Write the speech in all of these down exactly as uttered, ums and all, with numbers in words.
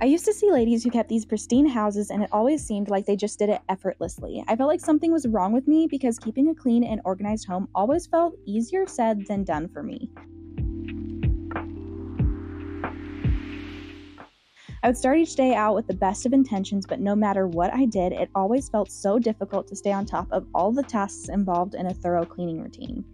I used to see ladies who kept these pristine houses, and it always seemed like they just did it effortlessly. I felt like something was wrong with me because keeping a clean and organized home always felt easier said than done for me. I would start each day out with the best of intentions, but no matter what I did, it always felt so difficult to stay on top of all the tasks involved in a thorough cleaning routine.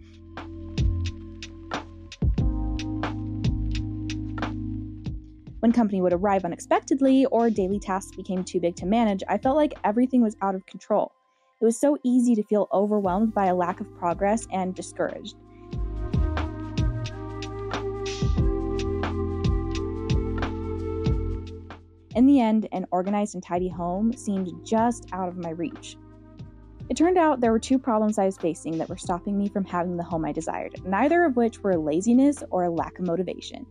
When company would arrive unexpectedly or daily tasks became too big to manage, I felt like everything was out of control. It was so easy to feel overwhelmed by a lack of progress and discouraged. In the end, an organized and tidy home seemed just out of my reach. It turned out there were two problems I was facing that were stopping me from having the home I desired, neither of which were laziness or a lack of motivation.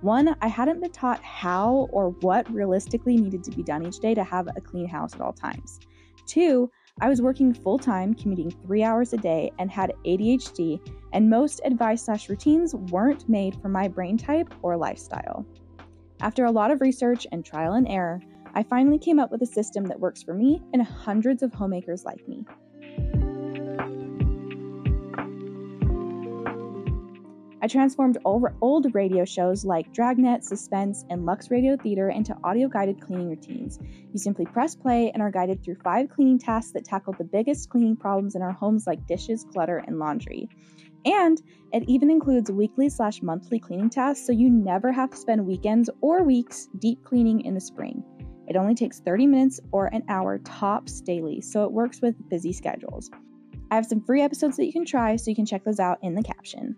One, I hadn't been taught how or what realistically needed to be done each day to have a clean house at all times. Two, I was working full-time, commuting three hours a day, and had A D H D, and most advice slash routines weren't made for my brain type or lifestyle. After a lot of research and trial and error, I finally came up with a system that works for me and hundreds of homemakers like me. I transformed old radio shows like Dragnet, Suspense, and Lux Radio Theater into audio-guided cleaning routines. You simply press play and are guided through five cleaning tasks that tackle the biggest cleaning problems in our homes, like dishes, clutter, and laundry. And it even includes weekly slash monthly cleaning tasks, so you never have to spend weekends or weeks deep cleaning in the spring. It only takes thirty minutes or an hour tops daily, so it works with busy schedules. I have some free episodes that you can try, so you can check those out in the caption.